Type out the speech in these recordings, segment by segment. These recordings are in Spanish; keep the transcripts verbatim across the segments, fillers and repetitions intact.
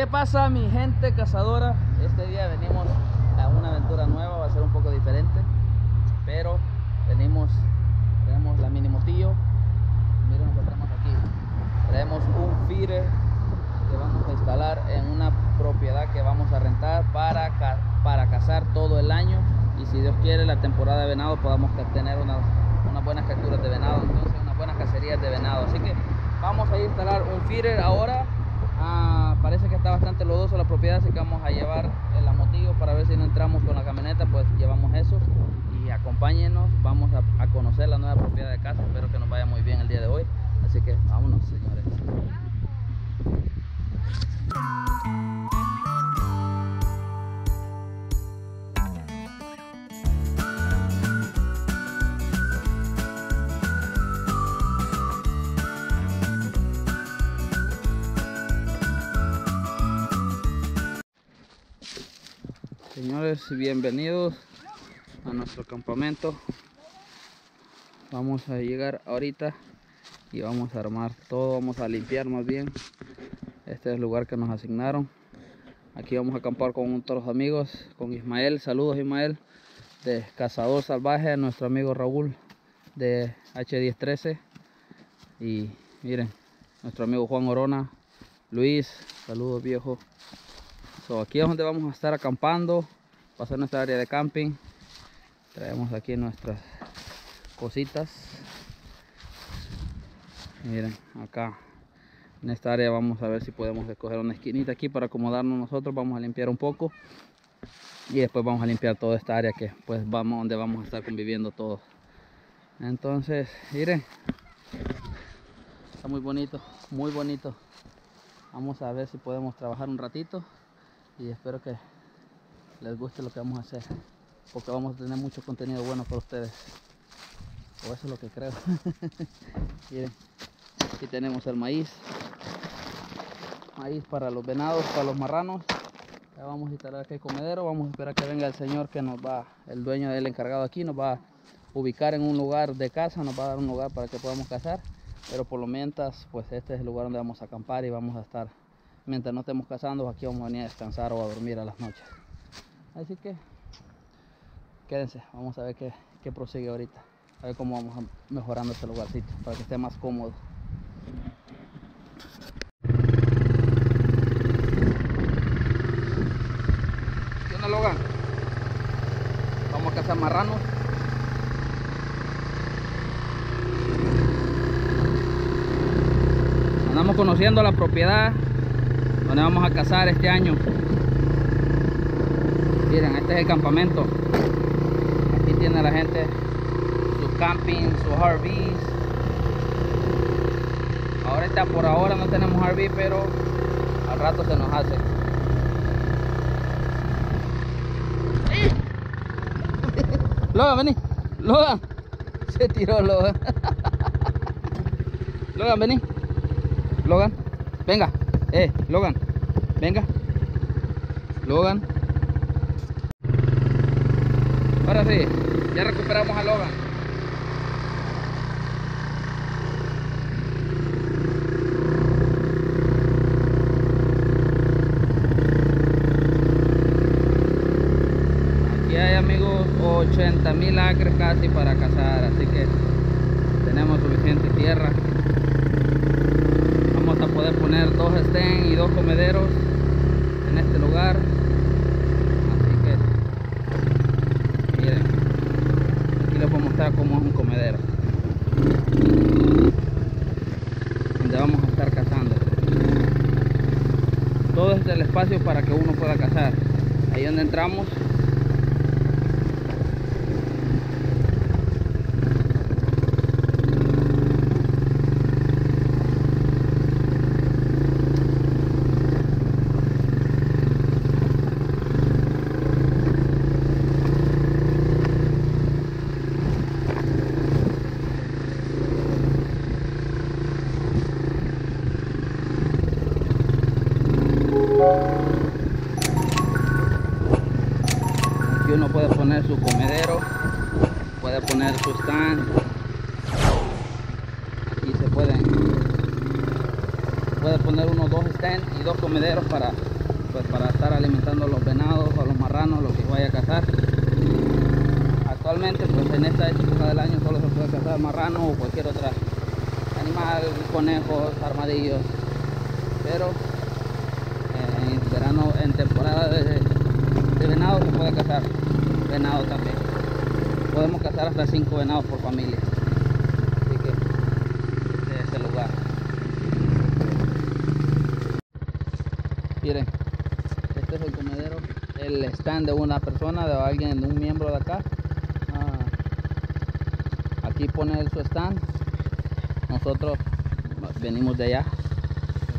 ¿Qué pasa, mi gente cazadora? Este día venimos a una aventura nueva, va a ser un poco diferente, pero venimos, tenemos la mini motillo. Miren lo que tenemos aquí. Traemos un feeder que vamos a instalar en una propiedad que vamos a rentar para, ca para cazar todo el año, y si Dios quiere la temporada de venado podamos tener unas una buenas capturas de venado, entonces unas buenas cacerías de venado. Así que vamos a instalar un feeder ahora. Ah, parece que está bastante lodoso la propiedad, así que vamos a llevar el amotivo para ver si no entramos con la camioneta, pues llevamos eso. Y acompáñenos, vamos a, a conocer la nueva propiedad de casa. Espero que nos vaya muy bien el día de hoy, así que vámonos, señores. Señores, bienvenidos a nuestro campamento. Vamos a llegar ahorita y vamos a armar todo, vamos a limpiar más bien. Este es el lugar que nos asignaron. Aquí vamos a acampar con otros amigos, con Ismael. Saludos, Ismael, de Cazador Salvaje, nuestro amigo Raúl de H diez trece. Y miren, nuestro amigo Juan Orona, Luis, saludos viejo. So, aquí es donde vamos a estar acampando, va a ser nuestra área de camping. Traemos aquí nuestras cositas. Miren, acá en esta área vamos a ver si podemos escoger una esquinita aquí para acomodarnos nosotros. Vamos a limpiar un poco y después vamos a limpiar toda esta área que pues vamos donde vamos a estar conviviendo todos. Entonces, miren, está muy bonito, muy bonito. Vamos a ver si podemos trabajar un ratito y espero que les guste lo que vamos a hacer, porque vamos a tener mucho contenido bueno para ustedes, o eso es lo que creo. Miren, aquí tenemos el maíz, maíz para los venados, para los marranos. Ya vamos a instalar aquí el comedero, vamos a esperar que venga el señor que nos va, el dueño del encargado aquí, nos va a ubicar en un lugar de casa, nos va a dar un lugar para que podamos cazar, pero por lo mientras, pues este es el lugar donde vamos a acampar y vamos a estar, mientras no estemos cazando, aquí vamos a venir a descansar o a dormir a las noches. Así que quédense, vamos a ver qué, qué prosigue ahorita, a ver cómo vamos a mejorando este lugarcito para que esté más cómodo. ¿Qué onda, Logan? Vamos a cazar marranos. Andamos conociendo la propiedad donde vamos a cazar este año. Miren, este es el campamento. Aquí tiene la gente su camping, sus R Vs. Ahora está, por ahora no tenemos R V, pero al rato se nos hace. Logan, vení. Logan. Se tiró Logan. Logan, vení. Logan, venga. Eh, Logan, venga. Logan. Ahora sí, ya recuperamos a Logan. Aquí hay, amigos, ochenta mil acres casi para cazar, así que tenemos suficiente tierra. A poder poner dos estén y dos comederos en este lugar, así que miren, aquí les voy a mostrar cómo es un comedero donde vamos a estar cazando. Todo es el espacio para que uno pueda cazar. Ahí donde entramos, uno puede poner su comedero, puede poner su stand, aquí se pueden puede poner unos dos stands y dos comederos para, pues, para estar alimentando a los venados o a los marranos, lo que vaya a cazar. Actualmente, pues en esta época del año solo se puede cazar marranos o cualquier otro animal, conejos, armadillos, pero eh, en verano, en temporada de, de venado, se puede cazar venado también. Podemos cazar hasta cinco venados por familia. Miren, este es el comedero, el stand de una persona, de alguien, de un miembro de acá. Ah, aquí pone su stand. Nosotros venimos de allá,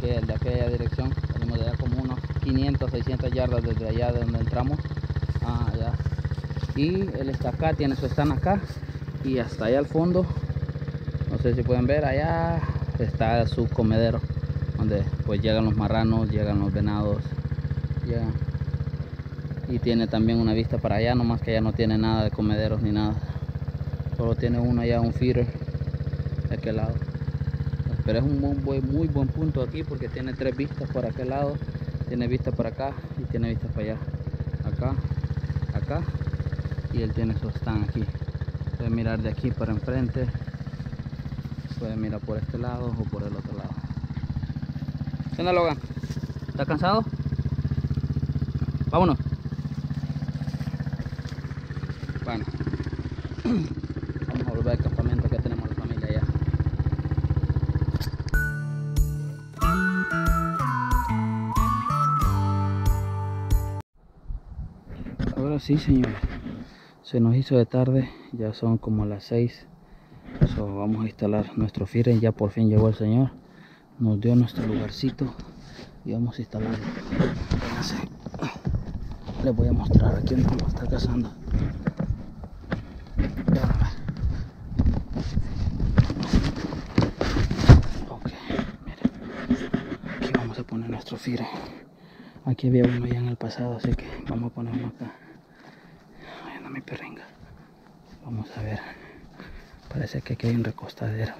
de aquella dirección, venimos de allá como unos quinientas, seiscientas yardas desde allá de donde entramos. Ah, allá. Y él está acá, tiene su stand acá. Y hasta allá al fondo, no sé si pueden ver, allá está su comedero, donde pues llegan los marranos, llegan los venados, llegan. Y tiene también una vista para allá, nomás que allá no tiene nada de comederos ni nada, solo tiene uno allá, un feeder de aquel lado. Pero es un muy, muy buen punto aquí, porque tiene tres vistas por aquel lado, tiene vista para acá y tiene vista para allá, acá, acá, y él tiene su stand aquí. Puede mirar de aquí para enfrente, puede mirar por este lado o por el otro lado. ¿Qué onda, Logan? ¿Estás cansado? Vámonos. Bueno, vamos a volver al campamento que tenemos la familia allá. Ahora sí, señores, se nos hizo de tarde, ya son como las seis. So, vamos a instalar nuestro feeder. Ya por fin llegó el señor, nos dio nuestro lugarcito y vamos a instalarlo. Les voy a mostrar aquí cómo está cazando. Ok, miren, aquí vamos a poner nuestro feeder. Aquí había uno ya en el pasado, así que vamos a ponerlo acá. Ahí anda mi perringa. Vamos a ver, parece que aquí hay un recostadero.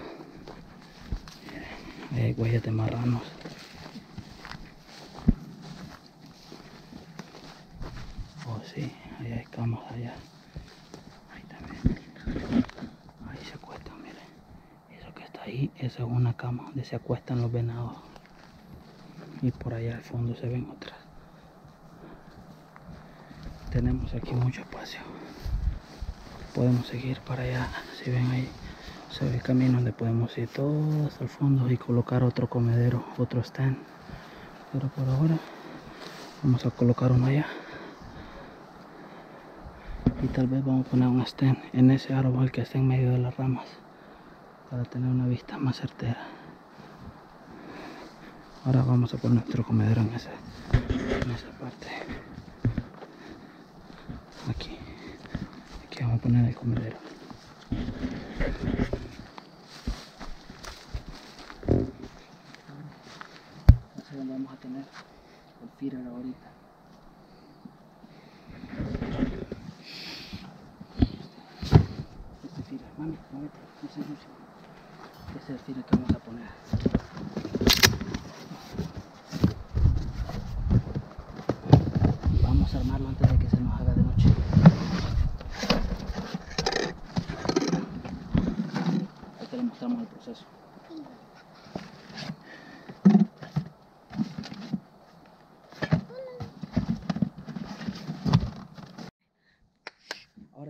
Hay huellas de marranos. Oh, sí, ahí hay camas allá. Ahí también. Ahí se acuestan, miren. Eso que está ahí, esa es una cama donde se acuestan los venados. Y por allá al fondo se ven otras. Tenemos aquí mucho espacio. Podemos seguir para allá. Si ven ahí, se ve el camino donde podemos ir todo hasta el fondo y colocar otro comedero, otro stand. Pero por ahora vamos a colocar uno allá. Y tal vez vamos a poner un stand en ese árbol que está en medio de las ramas, para tener una vista más certera. Ahora vamos a poner nuestro comedero en esa, en esa parte. Aquí. Aquí vamos a poner el comedero. Vamos a tener el feeder ahorita. Este feeder, mami, muévete, no se luce. Este es el feeder que vamos a poner. Vamos a armarlo antes de que se nos haga de noche. Ahí te lo mostramos el proceso.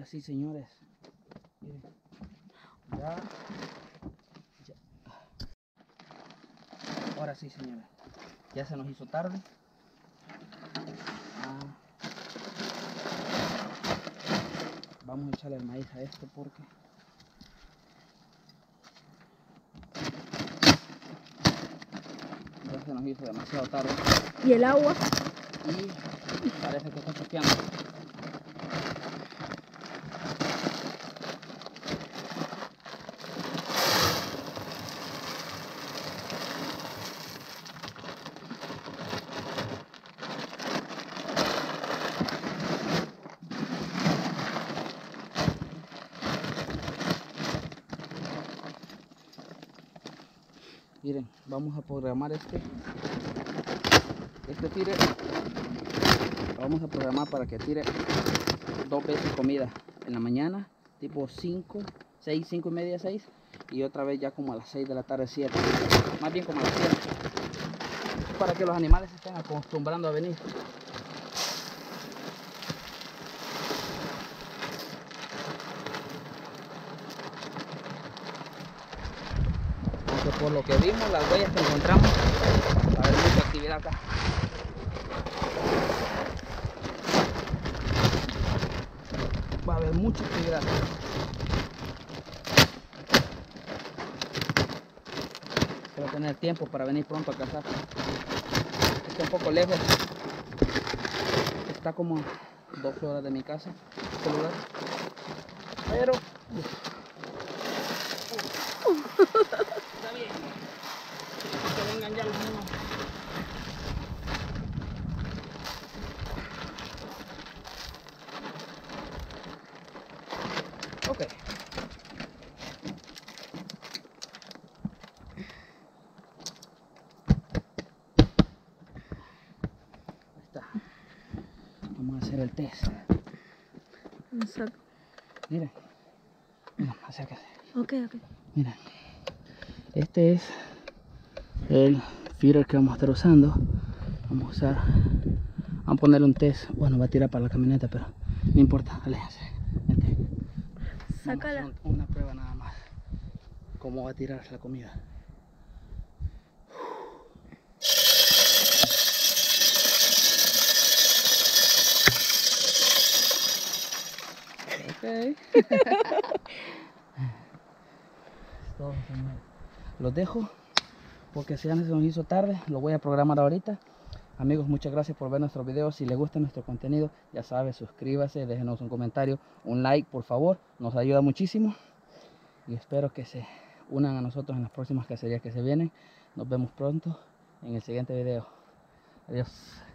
Sí, señores, miren, ya, ya. Ahora sí, señores, ya se nos hizo tarde. Ah, vamos a echarle el maíz a esto porque ya se nos hizo demasiado tarde. Y el agua, y parece que está chasqueando. Miren, vamos a programar este este tire, lo vamos a programar para que tire dos veces comida en la mañana, tipo cinco, seis, cinco y media, seis, y otra vez ya como a las seis de la tarde, siete, más bien como a las siete, para que los animales se estén acostumbrando a venir. Aunque por lo que vimos, las huellas que encontramos, va a haber mucha actividad acá. Va a haber mucha actividad. Quiero tener tiempo para venir pronto a cazar. Está un poco lejos. Está como dos horas de mi casa, este lugar. Pero uh, uh. está bien. Que vengan ya los niños. Ok. Vamos a hacer el test. Exacto. Mira, mira, acércate. Ok, ok. Mira, este es el feeder que vamos a estar usando. Vamos a usar, vamos a ponerle un test. Bueno, va a tirar para la camioneta, pero no importa, aléjase. Vente. Sácala. Vamos a hacer una prueba nada más. Cómo va a tirar la comida. Los dejo porque si ya se nos hizo tarde, lo voy a programar ahorita. Amigos, muchas gracias por ver nuestros videos. Si les gusta nuestro contenido, ya saben, suscríbase, déjenos un comentario, un like, por favor, nos ayuda muchísimo. Y espero que se unan a nosotros en las próximas cacerías que se vienen. Nos vemos pronto en el siguiente video. Adiós.